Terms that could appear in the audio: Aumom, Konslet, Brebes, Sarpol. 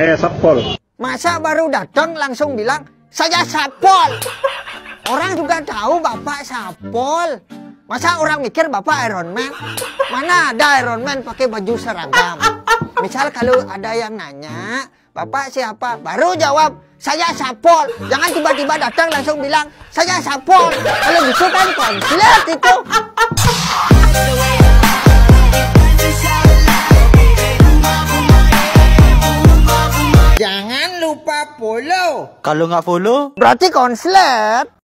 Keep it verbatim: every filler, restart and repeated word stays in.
Saya Sarpol. Masa baru datang langsung bilang, saya Sarpol. Orang juga tahu Bapak Sarpol. Masa orang mikir Bapak Iron Man? Mana ada Iron Man pakai baju seragam? Misal kalau ada yang nanya, Bapak siapa? Baru jawab, saya Sarpol. Jangan tiba-tiba datang langsung bilang, saya Sarpol. Kalau gitu kan konflik itu. Jangan lupa follow. Kalau nggak follow, berarti konslet.